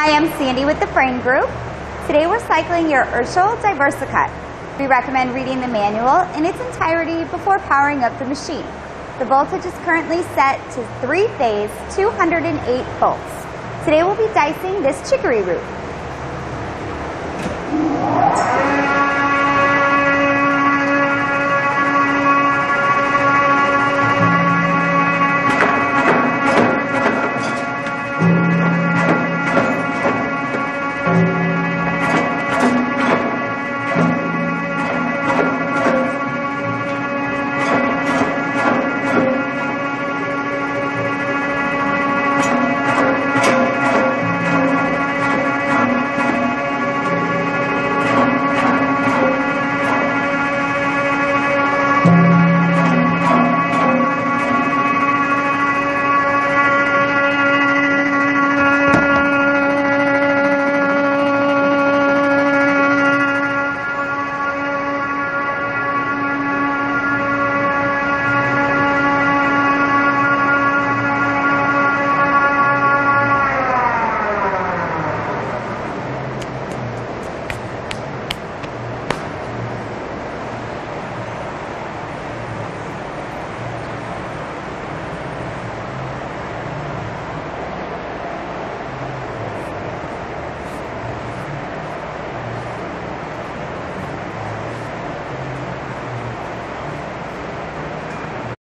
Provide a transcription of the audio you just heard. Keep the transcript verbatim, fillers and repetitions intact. Hi, I'm Sandy with the Frain Group. Today we're cycling your Urschel DiversaCut. We recommend reading the manual in its entirety before powering up the machine. The voltage is currently set to three phase, two hundred eight volts. Today we'll be dicing this chicory root.